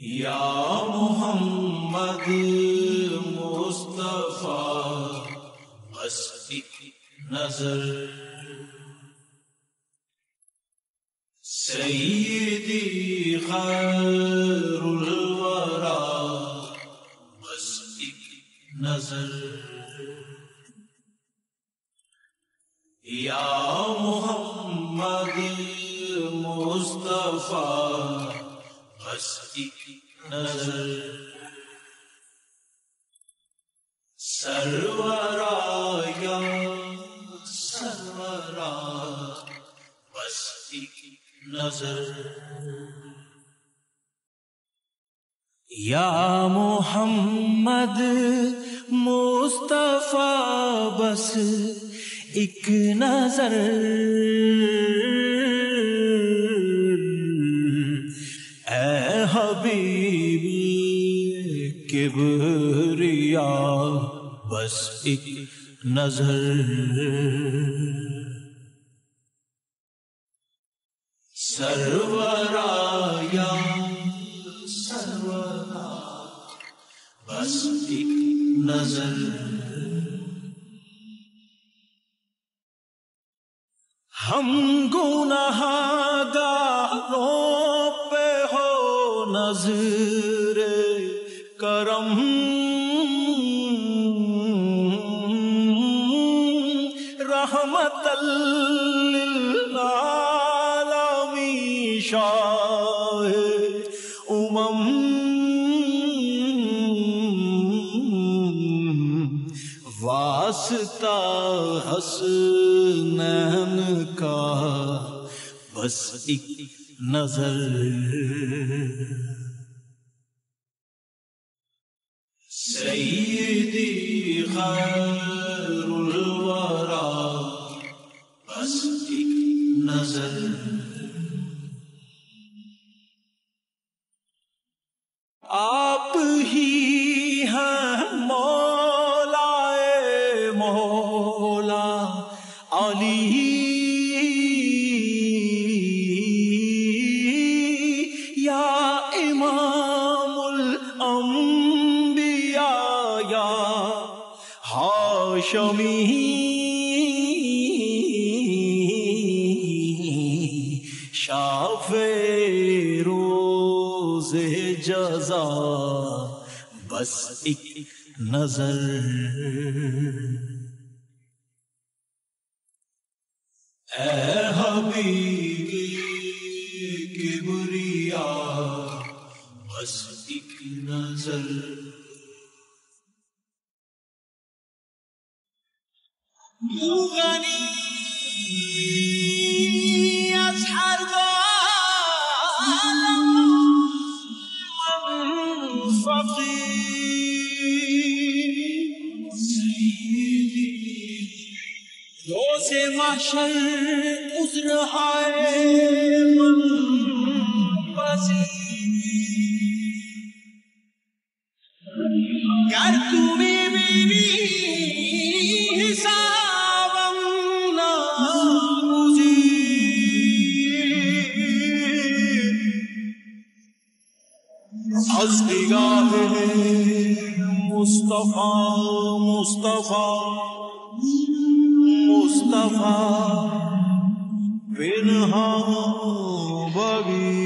يا محمد مصطفى بس إك نظر سيدي خير الورى بس إك نظر يا محمد مصطفى بس إك نظر سرورا يا سرورا بس إك نظر يا محمد مصطفى بس إك نظر حبیبی کبریا بس ایک نظر سرورا یا سرورا بس ایک نظر ہم گناہگاروں نظر کرم رحمت للعالمین شاہ واسطہ حسنین کا بس ایک نظر سيدي خير الورى بس إك نظر آپ ہی ہیں مولائے مولا علی یا امام الانبیاء شمی شاف روز جزا بس ایک نظر اے حبیبی کبریا بس ایک نظر مغني أسحر ظالم فقير سيدي روز محشر عذرهاي من پذیر گر تمہیں میری حساب از نگاه مصطفی مصطفی مصطفی پنهان ببین